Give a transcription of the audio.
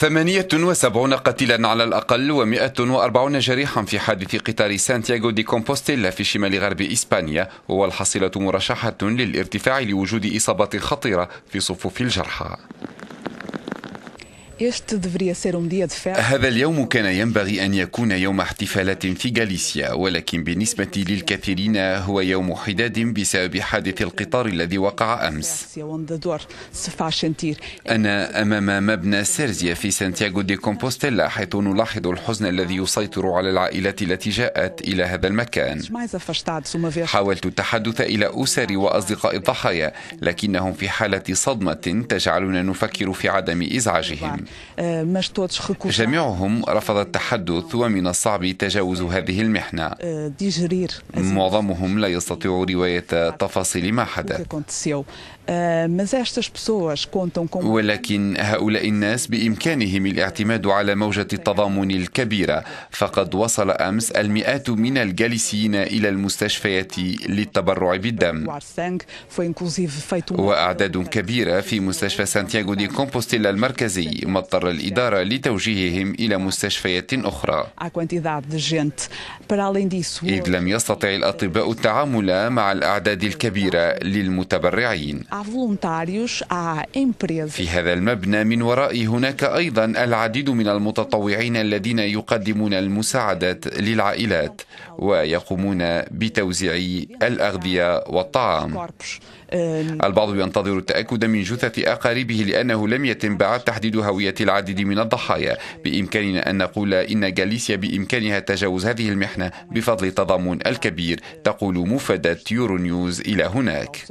78 قتيلا على الأقل و140 جريحا في حادث قطار سانتياغو دي كومبوستيلا في شمال غرب إسبانيا، والحصيلة مرشحة للارتفاع لوجود إصابات خطيرة في صفوف الجرحى. هذا اليوم كان ينبغي أن يكون يوم احتفالات في غاليسيا، ولكن بالنسبة للكثيرين هو يوم حداد بسبب حادث القطار الذي وقع أمس. أنا أمام مبنى سيرزيا في سانتياغو دي كومبوستيلا، حيث نلاحظ الحزن الذي يسيطر على العائلات التي جاءت إلى هذا المكان. حاولت التحدث إلى أسر وأصدقاء الضحايا، لكنهم في حالة صدمة تجعلنا نفكر في عدم إزعاجهم. جميعهم رفض التحدث، ومن الصعب تجاوز هذه المحنة. معظمهم لا يستطيع رواية تفاصيل ما حدث، ولكن هؤلاء الناس بإمكانهم الاعتماد على موجة التضامن الكبيرة، فقد وصل أمس المئات من الغاليسيين إلى المستشفيات للتبرع بالدم، وأعداد كبيرة في مستشفى سانتياغو دي كومبوستيلا المركزي، ما اضطر الإدارة لتوجيههم إلى مستشفيات أخرى، إذ لم يستطع الأطباء التعامل مع الأعداد الكبيرة للمتبرعين. في هذا المبنى من ورائي هناك أيضا العديد من المتطوعين الذين يقدمون المساعدات للعائلات ويقومون بتوزيع الأغذية والطعام. البعض ينتظر التأكد من جثث أقاربه لأنه لم يتم بعد تحديد هوية العديد من الضحايا. بإمكاننا أن نقول إن غاليسيا بإمكانها تجاوز هذه المحنة بفضل التضامن الكبير، تقول مفادة يورونيوز إلى هناك.